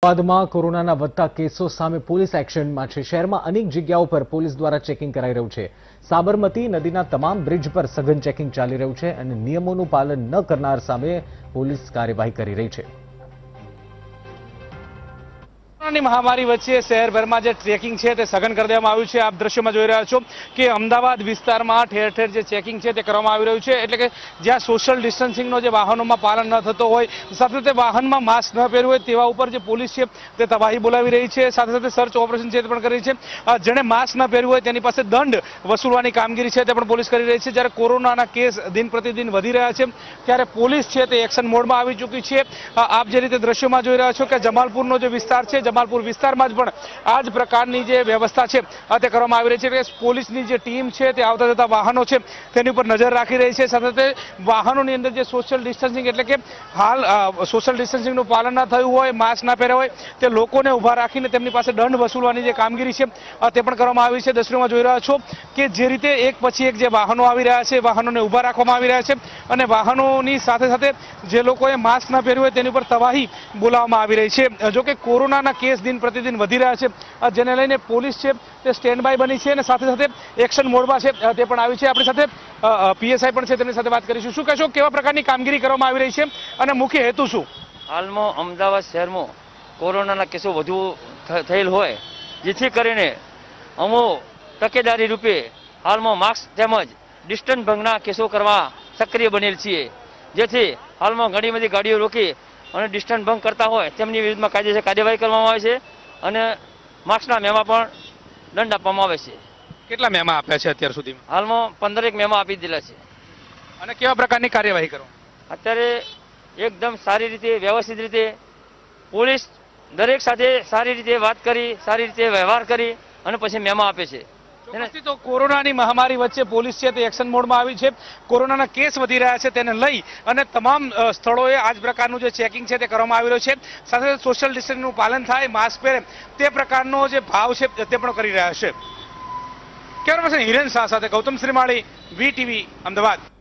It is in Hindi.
અમદાવાદમાં કોરોનાના વધતા કેસો સામે પોલીસ એક્શનમાં છે। શહેરમાં અનેક જગ્યાઓ પર પોલીસ દ્વારા ચેકિંગ કરાઈ રહ્યું છે। સાબરમતી નદીના તમામ બ્રિજ પર સઘન ચેકિંગ ચાલી રહ્યું છે અને નિયમોનું પાલન ન કરનાર સામે પોલીસ કાર્યવાહી કરી રહી છે। महामारी वच्चे शहरभर में जो ट्रेकिंग है सघन कर देवामां आव्युं छे। आप दृश्य में जोई रह्या छो कि अमदावाद विस्तार में ठेर ठेर जो चेकिंग है करवामां आवी रह्युं छे। एटले के ज्यां सोशल डिस्टन्सिंग वाहनों में पालन न थतो होय, साथे वाहन में मास्क न पहेर्युं होय तेवा उपर जो पुलिस है ते तबाही बोलावी रही है। साथ साथ सर्च ऑपरेशन है ते करी है। जेने मास्क न पहेर्युं होय तेनी पासे दंड वसूलवानी कामगीरी है ते पण पुलिस करी रही है। ज्यारे कोरोनाना केस दिन प्रतिदिन वधी रह्या छे त्यारे पुलिस है ते एक्शन मोड में आवी चूकी है। आप जे रीते दृश्य में जोई रह्या छो कि जमालपुरनो जो विस्तार है जमालपुर विस्तार में आज प्रकार की जो व्यवस्था है करवामां आवी रही है। पुलिस की जो टीम है आता जता वाहनों है तेनी पर नजर राखी रही है। साथ वाहनों की अंदर जो सोशल डिस्टन्सिंग एटले के हाल सोशल डिस्टन्सिंगनुं पालन न थयुं होय, मास्क न पहेर्या होय ते लोकोने ऊभा राखीने तेमनी पासे दंड वसूलवानी जे कामगीरी है ते पण करवामां आवी छे। दृश्योमां जोई रह्या छो कि जे रीते एक पछी एक जे वाहनों आवी रह्या छे वाहनोंने ऊभा राखवामां आवी रह्या छे अने वाहनोंनी साथे साथे जे लोकोए मास्क न पहेर्युं होय तेनी पर तबाही बोलाववामां आवी रही है। जो कि कोरोनाना केस दिन प्रतिदिन वधी रह्या छे जेने लईने पुलिस है ते स्टेन्ड बाय बनी है अने साथे साथे एक्शन मोडमां है ते पण आवी छे। आपणी साथे पीएसआई पण छे तेमनी साथे बात करीशुं। शुं कहेशो केवा प्रकारनी कामगीरी करवामां आवी रही छे अने मुख्य हेतु शुं? हालमां अमदावाद शहरमां कोरोनाना केसो वधु थयेल होय जेथी करीने अमो तकेदारी रूपे हालमां मास्क तेमज डिस्टन्स भंगना केसो करवा सक्रिय बनेल छीए। जेथी हालमां घणी बधी गाड़ीओ रोकी और डिस्टन्स भंग करता होय तेमनी विरुद्ध में कायदेसर कार्यवाही करवामां आवे छे अने मास्कना मेमा पण दंड आपवामां आवे छे। केटला मेमा आप्या छे अत्यार सुधीमां? हालमां 15 मेमा आपी दीधा छे। अने केवा प्रकारनी कार्यवाही करो? अत्यारे एकदम सारी रीते व्यवस्थित रीते पोलीस दरेक साथे सारी रीते वात करी सारी रीते व्यवहार करी अने पछी मेमा आपे छे। तो कोरोना की महामारी वच्चे पुलिस है एक्शन मोड में आई है। कोरोना केस वधी रह्या छे तेने लई अने तमाम स्थलोए आज प्रकारनुं जे चेकिंग है करवामां आवी रह्युं छे। साथे सोशल डिस्टन्सिंगनुं पालन थाय, मास्क पहेरे ते प्रकारनो जे भाव है ते पण करी रह्या छे। कैमरा पर्सन हिरेन शाह साथे गौतम श्रीमाळी, वीटीवी अमदावाद।